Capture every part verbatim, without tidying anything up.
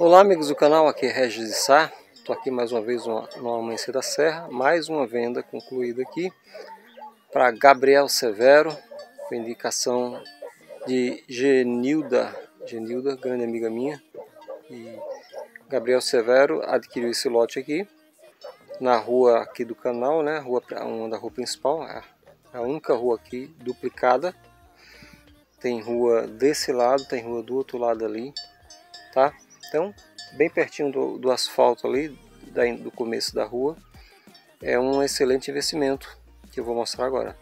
Olá amigos do canal, aqui é Regis de Sá. Estou aqui mais uma vez no Amanhecer da Serra, mais uma venda concluída aqui para Gabriel Severo, com indicação de Genilda, Genilda, grande amiga minha. E Gabriel Severo adquiriu esse lote aqui na rua aqui do canal, né? Rua, uma da rua principal, a única rua aqui duplicada. Tem rua desse lado, tem rua do outro lado ali, tá? Então, bem pertinho do, do asfalto ali, da, do começo da rua, é um excelente investimento, que eu vou mostrar agora.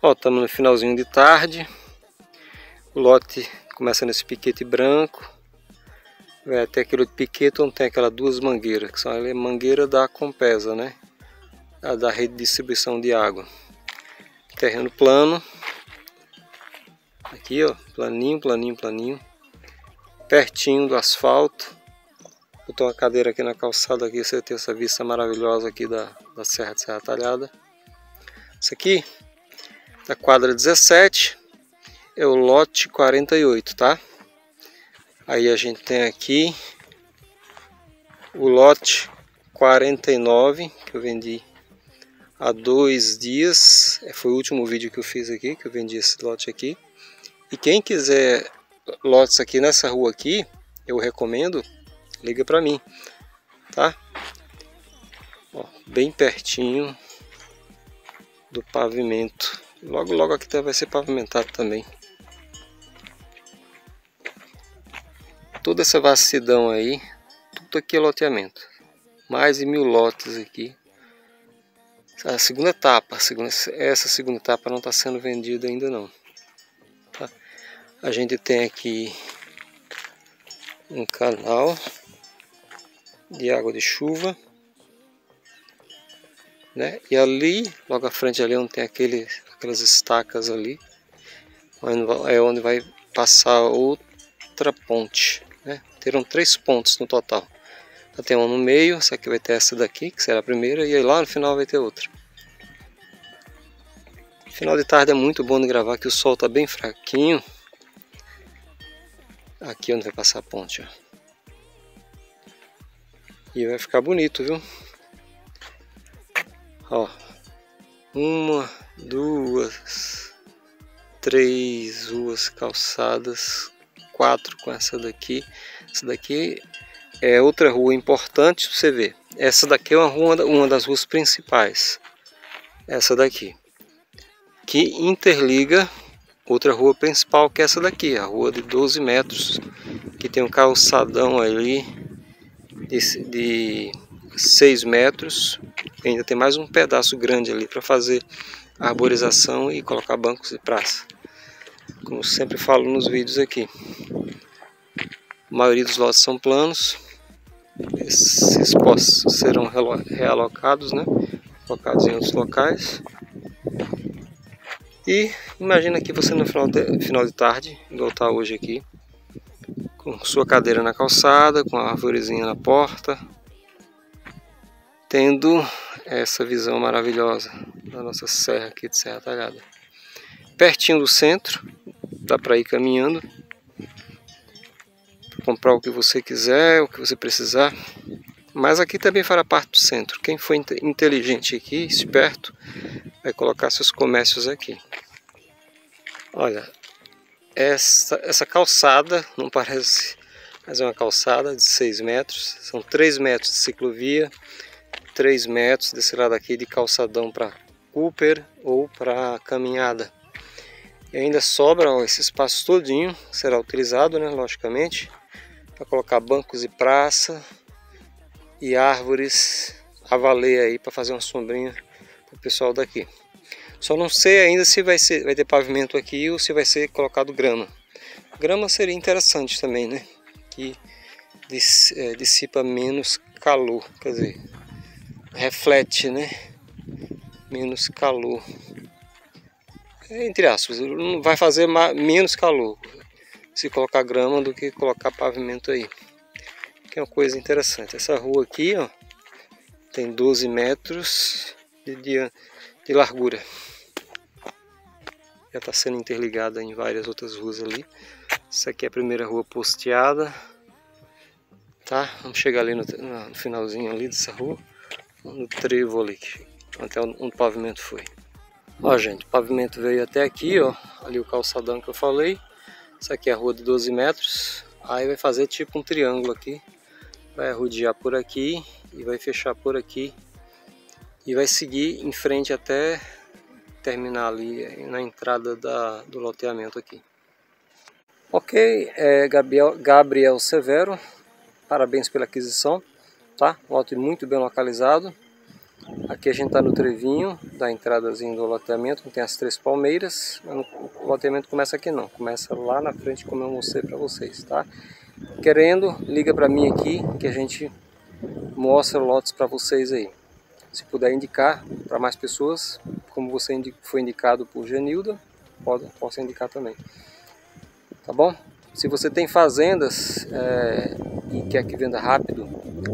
Ó, estamos no finalzinho de tarde, o lote começa nesse piquete branco, vai até aquele piquete onde tem aquelas duas mangueiras, que são a mangueira da Compesa, né? A da rede de distribuição de água. Terreno plano, aqui ó, planinho, planinho, planinho. Pertinho do asfalto. Botou uma cadeira aqui na calçada, aqui você tem essa vista maravilhosa aqui da, da Serra de Serra Talhada. Isso aqui, da quadra dezessete, é o lote quarenta e oito, tá? Aí a gente tem aqui o lote quarenta e nove, que eu vendi há dois dias. Foi o último vídeo que eu fiz aqui, que eu vendi esse lote aqui. E quem quiser lotes aqui nessa rua aqui, eu recomendo, liga para mim, tá? Ó, bem pertinho do pavimento, logo logo aqui vai ser pavimentado também. Toda essa vastidão aí, tudo aqui é loteamento, mais de mil lotes aqui. A segunda etapa, a segunda, essa segunda etapa não está sendo vendida ainda não. A gente tem aqui um canal de água de chuva, né? E ali, logo à frente ali, onde tem aquele, aquelas estacas ali, é onde vai passar outra ponte, né? Terão três pontes no total. Já tem uma no meio, essa aqui vai ter essa daqui, que será a primeira, e aí lá no final vai ter outra. Final de tarde é muito bom de gravar, que o sol está bem fraquinho. Aqui onde vai passar a ponte, ó. E vai ficar bonito, viu? Ó, uma, duas, três ruas calçadas, quatro com essa daqui. Essa daqui é outra rua importante pra você ver. Essa daqui é uma rua, uma das ruas principais. Essa daqui, que interliga outra rua principal, que é essa daqui, a rua de doze metros, que tem um calçadão ali de, de seis metros, ainda tem mais um pedaço grande ali para fazer arborização e colocar bancos de praça, como sempre falo nos vídeos aqui. A maioria dos lotes são planos, esses postos serão realocados, né? Colocados em outros locais. E imagina que você no final de, final de tarde, igual tá hoje aqui, com sua cadeira na calçada, com a arvorezinha na porta, tendo essa visão maravilhosa da nossa serra aqui de Serra Talhada. Pertinho do centro, dá para ir caminhando, comprar o que você quiser, o que você precisar. Mas aqui também fará parte do centro. Quem for inteligente aqui, esperto, vai colocar seus comércios aqui. Olha, essa, essa calçada, não parece, mas é uma calçada de seis metros. São três metros de ciclovia, três metros desse lado aqui de calçadão para Cooper ou para caminhada. E ainda sobra, ó, esse espaço todinho, será utilizado, né, logicamente, para colocar bancos e praça. E árvores a valer aí para fazer uma sombrinha pro pessoal daqui. Só não sei ainda se vai, ser, vai ter pavimento aqui ou se vai ser colocado grama. Grama seria interessante também, né? Que dissipa menos calor, quer dizer, reflete, né? Menos calor. Entre aspas, não vai fazer menos calor se colocar grama do que colocar pavimento aí. É uma coisa interessante. Essa rua aqui, ó, tem doze metros de, de, de largura. Já está sendo interligada em várias outras ruas ali. Essa aqui é a primeira rua posteada. tá? Vamos chegar ali no, no finalzinho ali dessa rua, no trevo ali, até onde o pavimento foi. Ó gente, o pavimento veio até aqui, ó, ali o calçadão que eu falei. Isso aqui é a rua de doze metros, aí vai fazer tipo um triângulo aqui. Vai rodear por aqui e vai fechar por aqui. E vai seguir em frente até terminar ali na entrada da, do loteamento aqui. Ok, é Gabriel, Gabriel Severo, parabéns pela aquisição, tá? Lote muito bem localizado. Aqui a gente está no trevinho da entradazinha do loteamento, tem as três palmeiras. O loteamento começa aqui não, começa lá na frente como eu mostrei para vocês, tá? Querendo, liga para mim aqui que a gente mostra lotes para vocês aí. Se puder indicar para mais pessoas, como você foi indicado por Genilda, pode, posso indicar também. Tá bom? Se você tem fazendas é, e quer que venda rápido,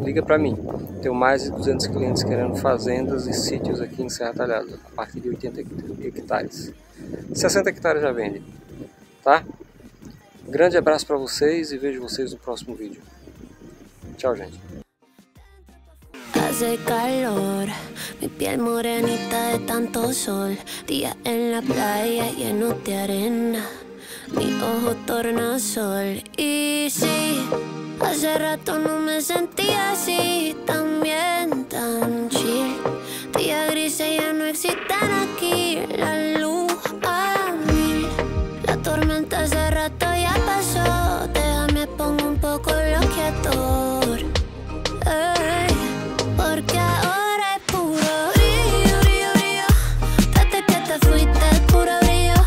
liga para mim. Tenho mais de duzentos clientes querendo fazendas e sítios aqui em Serra Talhada, a partir de oitenta hectares. sessenta hectares já vende, tá? Grande abraço para vocês e vejo vocês no próximo vídeo. Tchau, gente. Hace calor, mi piel morenita de tanto sol, día en la playa lleno de arena. Mi ojo tornasol. Y sí, hace rato no me sentía así, tan bien, tan chill. Día gris ya no existen aquí, la luz a mil. La tormenta hace rato ya pasó, déjame pongo un poco bloqueador. Ey, porque ahora es puro brillo, brillo, brillo. Desde que te fuiste es puro brillo.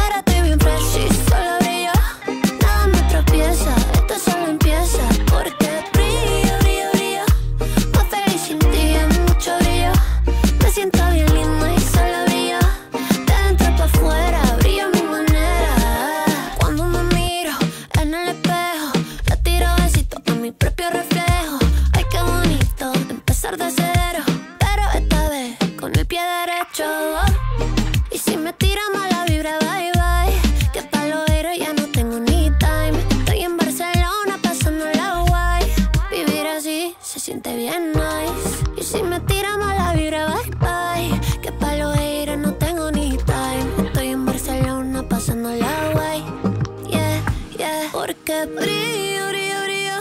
Ahora estoy bien fresh y solo brillo. Nada me tropieza, esto solo empieza. Porque brillo, brillo, brillo. Más feliz sin ti es mucho brillo. Me siento bien linda y solo brillo. De dentro pa' afuera, brillo a mi manera. Cuando me miro en el espejo, le tiro besitos a mi propio reflejo. Ay, qué bonito empezar de cero, pero esta vez con el pie derecho. Y si me tira mala vibra, bye bye, que pa' lo aero ya no tengo ni time. Estoy en Barcelona pasando la guay. Vivir así se siente bien nice. Y si me tira mala vibra, bye bye, que pa' lo aero no tengo ni time. Estoy en Barcelona pasando la guay. Yeah, yeah. Porque brillo, brillo, brillo.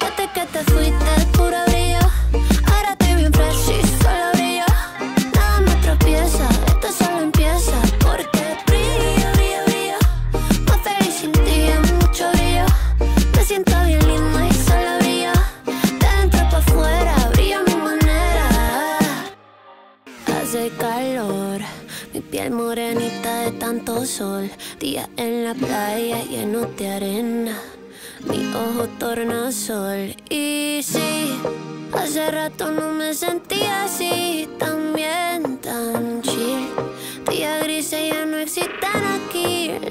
Desde que te fuiste es puro brillo. Ahora estoy bien fresh y solo brillo. Nada me tropieza, esto solo empieza. Porque brillo, brillo, brillo. Más feliz sin ti es mucho brillo. Me siento bien linda y solo brillo. De dentro pa' afuera, brillo a mi manera. Hace calor, mi piel morenita de tanto sol. Día en la playa lleno de arena. Mi ojo tornasol. Y sí, hace rato no me sentía así, tan bien, tan chill. Día gris ya no existen aquí.